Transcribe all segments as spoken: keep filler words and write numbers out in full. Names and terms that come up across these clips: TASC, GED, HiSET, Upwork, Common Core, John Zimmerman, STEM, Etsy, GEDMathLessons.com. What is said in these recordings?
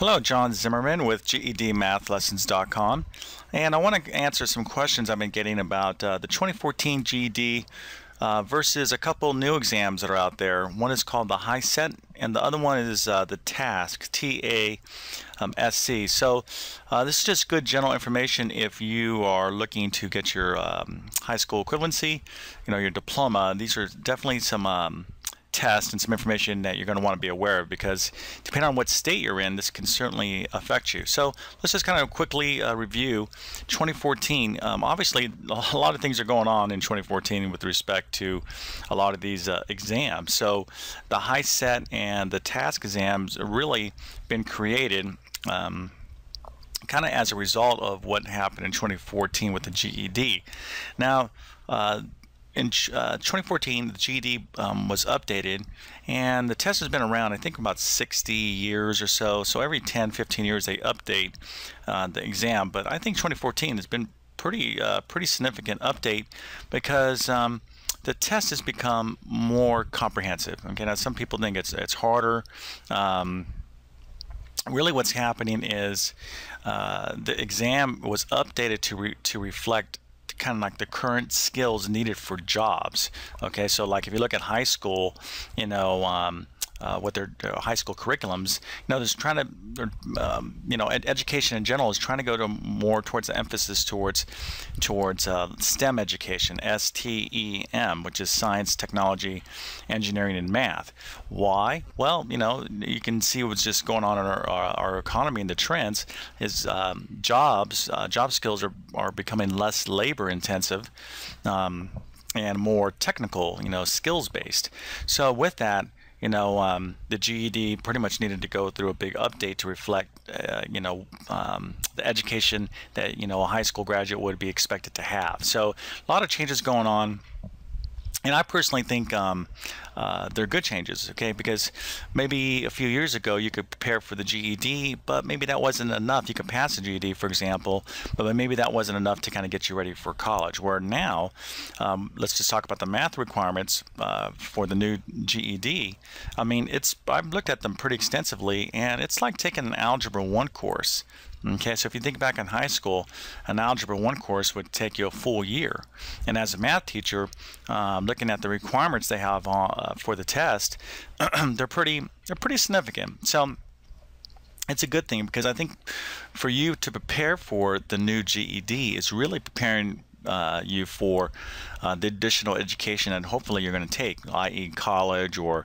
Hello, John Zimmerman with G E D math lessons dot com, and I want to answer some questions I've been getting about uh, the twenty fourteen G E D uh, versus a couple new exams that are out there. One is called the HiSET, and the other one is uh, the TASC, T A S C. So uh, this is just good general information if you are looking to get your um, high school equivalency, you know, your diploma. These are definitely some Um, test and some information that you're going to want to be aware of, because depending on what state you're in, this can certainly affect you. So let's just kind of quickly uh, review twenty fourteen. Um, obviously a lot of things are going on in twenty fourteen with respect to a lot of these uh, exams. So the HiSET and the TASC exams have really been created um, kind of as a result of what happened in twenty fourteen with the G E D. Now uh, in uh, twenty fourteen, the G E D um, was updated, and the test has been around, I think, about sixty years or so. So every ten, fifteen years they update uh, the exam. But I think twenty fourteen has been pretty, uh, pretty significant update, because um, the test has become more comprehensive. Okay, now some people think it's it's harder. Um, Really, what's happening is uh, the exam was updated to re to reflect kind of like the current skills needed for jobs. Okay, so like if you look at high school, you know, um, uh, what their, their high school curriculums, you know, there's trying to, um, you know, ed education in general is trying to go to more towards the emphasis towards towards uh, STEM education, S T E M, which is science, technology, engineering, and math. Why? Well, you know, you can see what's just going on in our, our, our economy, and the trends is um, jobs, uh, job skills are, are becoming less labor intensive um, and more technical, you know, skills based. So with that, you know, um, the G E D pretty much needed to go through a big update to reflect, uh, you know, um, the education that, you know, a high school graduate would be expected to have. So a lot of changes going on. And I personally think um, uh, they're good changes, okay? Because maybe a few years ago you could prepare for the G E D, but maybe that wasn't enough. You could pass the G E D, for example, but maybe that wasn't enough to kind of get you ready for college. Where now, um, let's just talk about the math requirements uh, for the new G E D. I mean, it's I've looked at them pretty extensively, and it's like taking an Algebra one course. Okay, so if you think back in high school, an Algebra one course would take you a full year. And as a math teacher, um, looking at the requirements they have on, uh, for the test, they're pretty, they're pretty significant. So it's a good thing, because I think for you to prepare for the new G E D is really preparing Uh, you for uh, the additional education and hopefully you're going to take, i e college or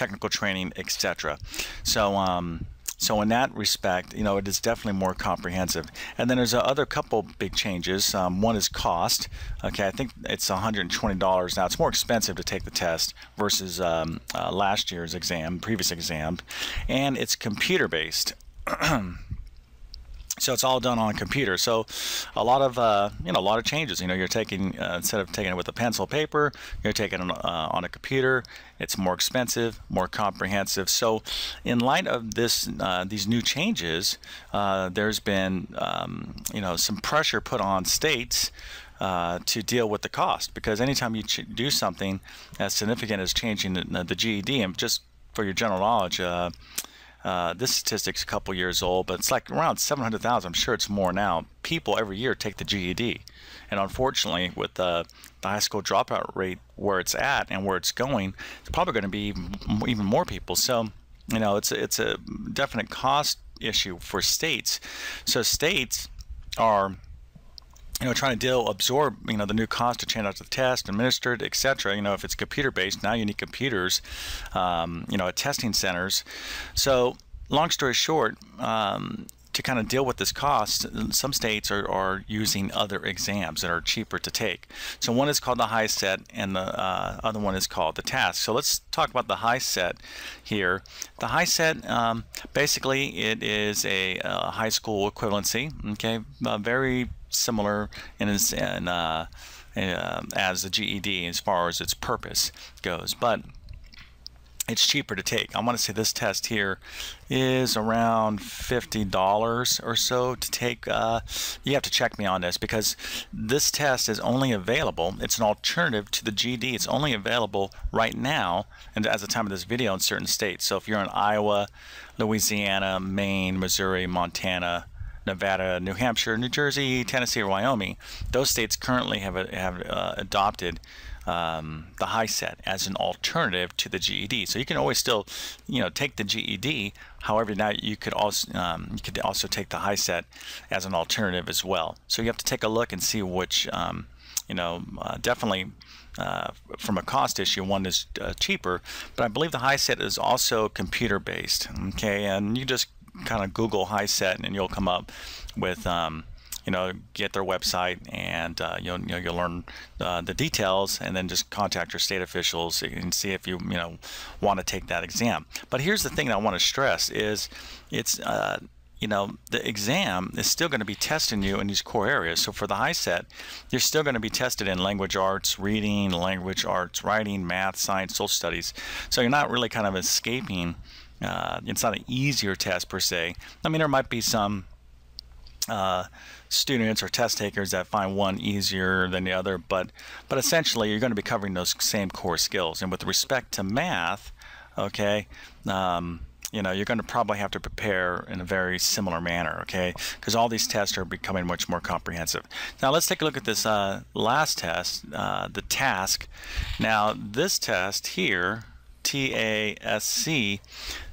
technical training, et cetera. So, um, so in that respect, you know, it is definitely more comprehensive. And then there's a other couple big changes. Um, one is cost. Okay, I think it's one hundred twenty dollars now. It's more expensive to take the test versus um, uh, last year's exam, previous exam, and it's computer-based. So it's all done on a computer. So a lot of uh, you know a lot of changes. You know, you're taking uh, instead of taking it with a pencil paper, you're taking it on, uh, on a computer. It's more expensive, more comprehensive. So in light of this, uh, these new changes, uh, there's been um, you know some pressure put on states Uh, to deal with the cost, because anytime you ch do something as significant as changing the, the G E D, and just for your general knowledge, Uh, Uh, this statistic's a couple years old, but it's like around seven hundred thousand, I'm sure it's more now, people every year take the G E D. And unfortunately, with uh, the high school dropout rate where it's at and where it's going, it's probably going to be even more people. So, you know, it's, it's a definite cost issue for states. So states are, you know, trying to deal, absorb, you know, the new cost to change out the test, administered, et cetera. You know, if it's computer-based, now you need computers, um, you know, at testing centers. So, long story short, um, to kind of deal with this cost, some states are, are using other exams that are cheaper to take. So one is called the HiSET, and the uh, other one is called the TASC. So let's talk about the HiSET here. The HiSET, um, basically, it is a, a high school equivalency. Okay, uh, very similar in, in, uh, in uh, as the G E D as far as its purpose goes, but it's cheaper to take. I want to say this test here is around fifty dollars or so to take. Uh, you have to check me on this, because this test is only available, it's an alternative to the G E D. It's only available right now and as the time of this video in certain states. So if you're in Iowa, Louisiana, Maine, Missouri, Montana, Nevada, New Hampshire, New Jersey, Tennessee, or Wyoming, those states currently have, have uh, adopted Um, the HiSET as an alternative to the G E D. So you can always still, you know, take the G E D. However, now you could also um, you could also take the HiSET as an alternative as well. So you have to take a look and see which, um, you know, uh, definitely uh, from a cost issue, one is uh, cheaper. But I believe the HiSET is also computer-based. Okay, and you just kind of Google HiSET and you'll come up with. Um, You know, get their website, and uh, you'll you know, you'll learn uh, the details, and then just contact your state officials and see if you you know want to take that exam. But here's the thing that I want to stress is, it's uh, you know the exam is still going to be testing you in these core areas. So for the HiSET, you're still going to be tested in language arts, reading, language arts, writing, math, science, social studies. So you're not really kind of escaping. Uh, it's not an easier test per se. I mean, there might be some. Uh, students or test takers that find one easier than the other, but but essentially you're going to be covering those same core skills. And with respect to math, okay, um, you know, you're going to probably have to prepare in a very similar manner, okay, because all these tests are becoming much more comprehensive. Now let's take a look at this uh, last test, uh, the task. Now this test here, T A S C,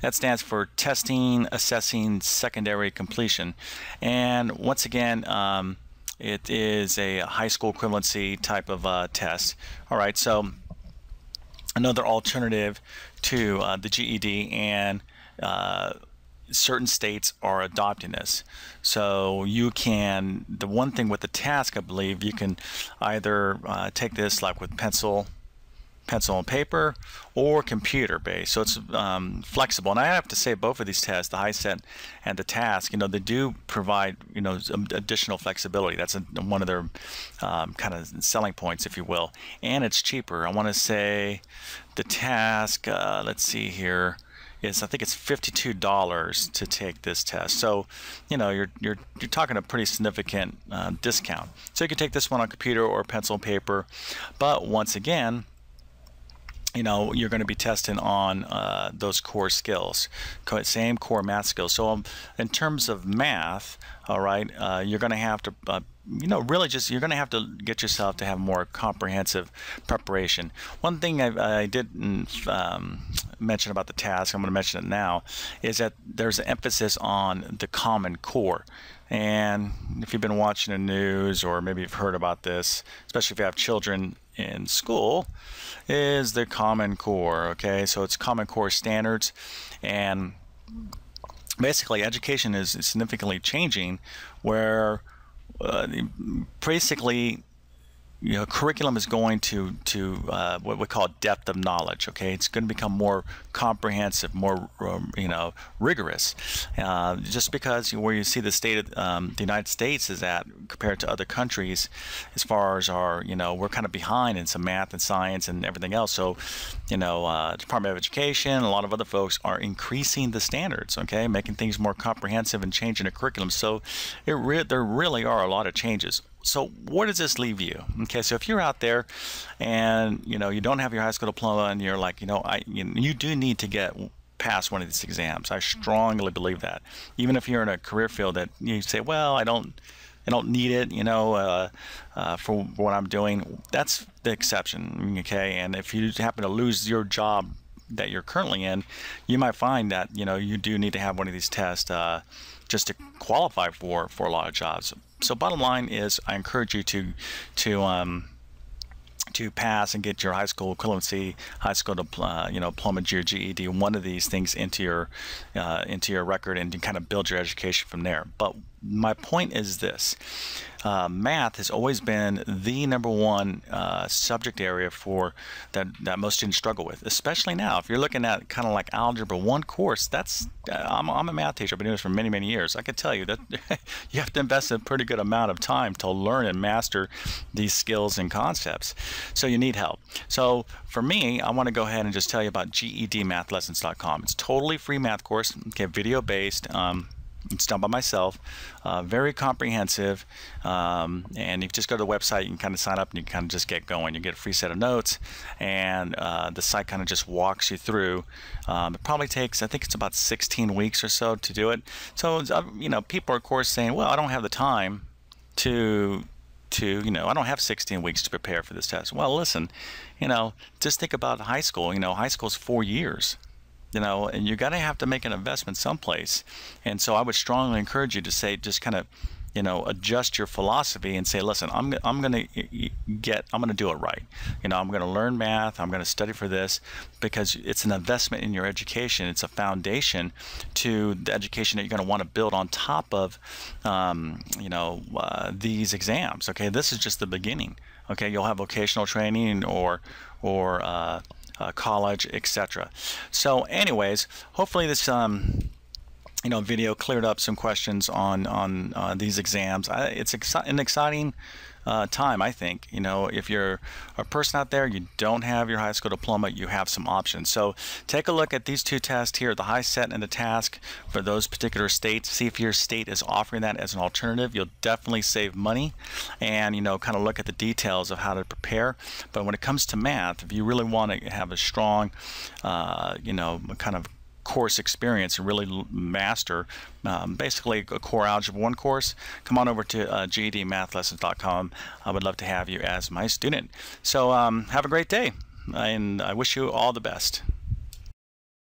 that stands for Testing, Assessing, Secondary Completion. And once again, um, it is a high school equivalency type of uh, test. All right, so another alternative to uh, the G E D, and uh, certain states are adopting this. So you can, the one thing with the task, I believe, you can either uh, take this like with pencil, pencil and paper, or computer-based. So it's um, flexible. And I have to say, both of these tests, the HiSET and the task, you know, they do provide, you know, additional flexibility. That's a, one of their um, kind of selling points, if you will. And it's cheaper. I want to say the task, uh, let's see here, is I think it's fifty-two dollars to take this test. So, you know, you're you're you're talking a pretty significant uh, discount. So you can take this one on computer or pencil and paper. But once again, you know, you're going to be testing on uh, those core skills, same core math skills. So um, in terms of math, all right, uh, you're going to have to, uh, you know, really just, you're going to have to get yourself to have more comprehensive preparation. One thing I, I didn't um, mention about the task, I'm going to mention it now, is that there's an emphasis on the Common Core. And if you've been watching the news, or maybe you've heard about this, especially if you have children in school, is the Common Core. Okay, so it's Common Core standards, and basically education is significantly changing, where uh, basically, you know, curriculum is going to to uh, what we call depth of knowledge. Okay, it's going to become more comprehensive, more um, you know, rigorous. Uh, just because where you see the state of um, the United States is at compared to other countries, as far as our, you know, we're kind of behind in some math and science and everything else. So, you know, uh, Department of Education, a lot of other folks are increasing the standards. Okay, making things more comprehensive and changing the curriculum. So, it re there really are a lot of changes. So where does this leave you? Okay, so if you're out there and, you know, you don't have your high school diploma, and you're like, you know, I you, you do need to get past one of these exams. I strongly believe that. Even if you're in a career field that you say, well, I don't I don't need it, you know, uh, uh, for what I'm doing, that's the exception, okay? And if you happen to lose your job that you're currently in, you might find that, you know, you do need to have one of these tests uh, just to qualify for for a lot of jobs. So bottom line is, I encourage you to to um, to pass and get your high school equivalency, high school diploma, uh, you know, diploma, your G E D, one of these things into your uh, into your record, and to kind of build your education from there. But my point is this: uh, math has always been the number one uh, subject area for that, that most students struggle with, especially now. If you're looking at kind of like Algebra one course, that's uh, I'm, I'm a math teacher. I've been doing this for many, many years. I can tell you that you have to invest a pretty good amount of time to learn and master these skills and concepts. So you need help. So for me, I want to go ahead and just tell you about G E D math lessons dot com. It's a totally free math course, okay, video-based. Um, It's done by myself, uh, very comprehensive, um, and if you just go to the website, you can kind of sign up and you can kind of just get going. You get a free set of notes, and uh, the site kind of just walks you through. Um, it probably takes, I think it's about sixteen weeks or so to do it. So, you know, people are, of course, saying, well, I don't have the time to... to, you know, I don't have sixteen weeks to prepare for this test. Well, listen, you know, just think about high school. You know, high school is four years. You know, and you're going to have to make an investment someplace. And so I would strongly encourage you to say, just kind of, you know, adjust your philosophy and say, listen, I'm, I'm going to get, I'm going to do it right. You know, I'm going to learn math. I'm going to study for this because it's an investment in your education. It's a foundation to the education that you're going to want to build on top of, um, you know, uh, these exams. Okay. This is just the beginning. Okay. You'll have vocational training or, or, uh, Uh, college, et cetera. So anyways, hopefully this um, you know, video cleared up some questions on on uh, these exams. I, it's exci an exciting uh, time, I think. You know, if you're a person out there, you don't have your high school diploma, you have some options. So take a look at these two tests here, the HiSET and the TASC, for those particular states. See if your state is offering that as an alternative. You'll definitely save money and, you know, kind of look at the details of how to prepare. But when it comes to math, if you really want to have a strong, uh, you know, kind of course experience and really master um, basically a core Algebra one course, come on over to uh, G E D math lessons dot com. I would love to have you as my student. So um, have a great day, and I wish you all the best.